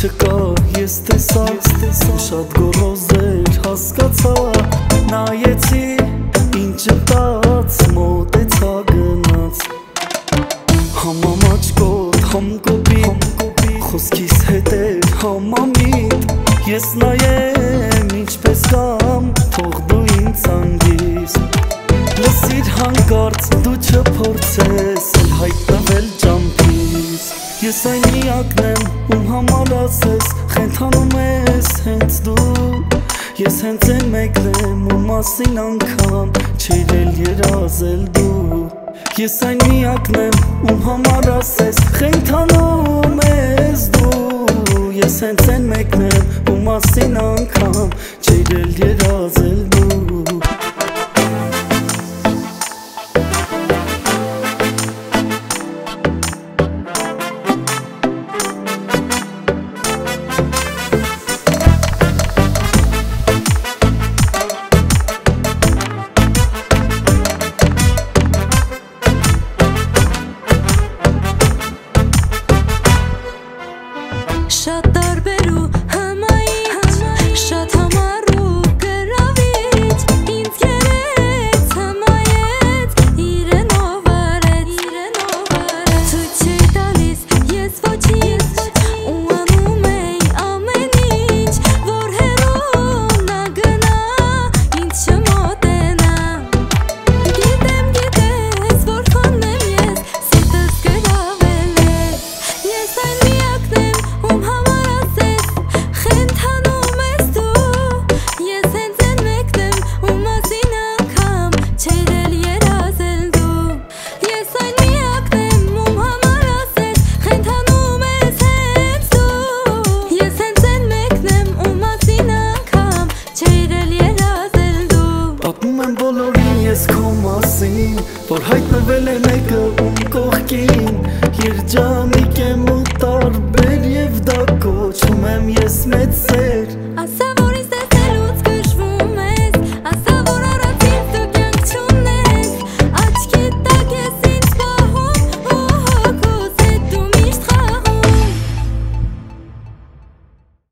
Czeka, jesteś sam, uszad go rozejść, haska cała na jeci, inczy tac, młody cagnac. Hama maczkot, ham kopi, choski z hety, hama mit, jest na jem, idź peskam, toch do incangis. Lesit hangart, ducze porces, hajta welczampis. Jestaj nijagnem, Համալացես, խենթանում ես հենց դու, ես հենց եմ եկրեմ ու մասին անգամ չեր էլ երազել դու, ես այն միակն եմ ու համարասես, խենթանում ես դու, ես հենց եմ եկրեմ ու մասին անգամ չեր էլ երազել դու. Որ հայտնվել է մեկը ում կողքին, երջանիկ եմ ու տարբեր և դա կոչում եմ ես մեծ սեր